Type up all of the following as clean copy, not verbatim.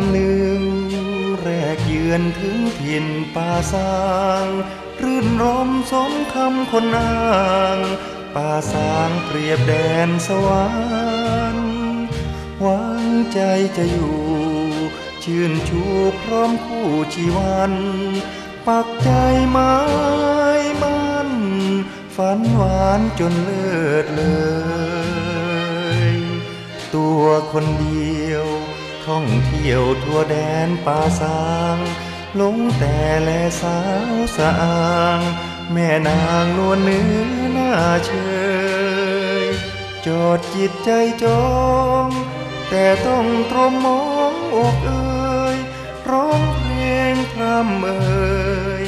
ำหนึ่งแรกเยือนถึงถิ่นป่าซางรื่นรมสมคำคนนางป่าซางเปรียบแดนสวรรค์หวังใจจะอยู่ชื่นชูพร้อมคู่ชีวันปักใจหมายมั่นฝันหวานจนเลิศเลยตัวคนเดียวท่องเที่ยวทั่วแดนป่าซางหลงแต่แลสาวสะอางแม่นางนวลเนื้อน่าเชยจอดจิตใจจองแต่ต้องตรมมองอกเอ่ยร้องเพลงพร่ำเอ่ย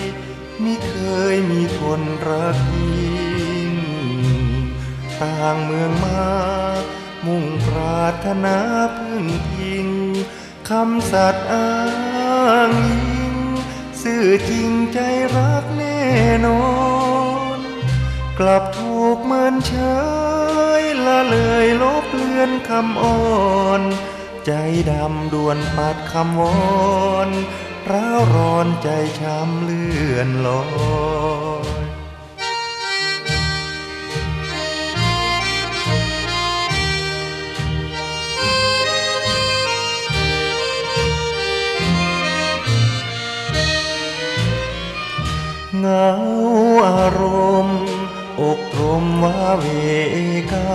มิเคยมีคนรักยิ่งต่างเมืองมามุ่งปรารถนาพึ่งพิงคำสัตย์อ้างอิงซื่อจริงใจรักแน่นอนกลับถูกเมินเฉยละเลยลบเลือนคำอ่อนใจดำด่วนปัดคำวอนร้าวร้อนใจช้ำเลื่อนลอยเหงาอารมณ์อกตรมว่าเวกา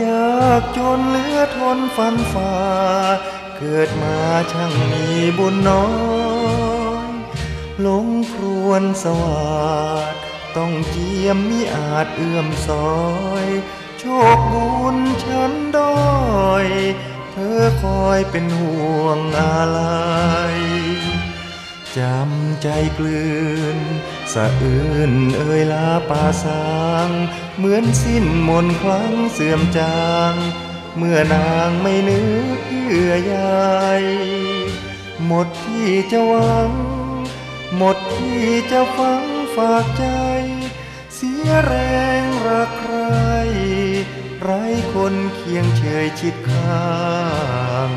ยากจนเหลือทนฟันฝ่าเกิดมาช่างมีบุญน้อยหลงครวนสวัสดิ์ต้องเจียมมิอาจเอื้อมซอยโชคบุญฉันด้อยเธอคอยเป็นห่วงอะไรจำใจกลืนสะอื้นเอ่ยลาป่าซางเหมือนสิ้นมนต์คลังเสื่อมจางเมื่อนางไม่นึกเยื่อใยหมดที่จะหวังหมดที่จะฟังฝากใจเสียแรงรักใครไร้คนเคียงเฉยชิดข้าง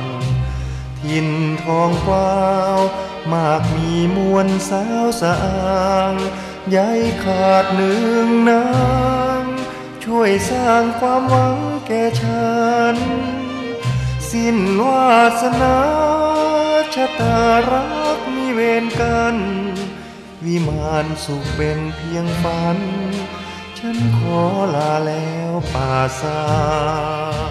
หินทองกว้าวมากมีมวลสาวสะอางใยขาดหนึ่งนางช่วยสร้างความหวังแก่ฉันสิ้นวาสนาชะตารักมีเวรกันวิมานสุขเป็นเพียงฝันฉันขอลาแล้วป่าซาง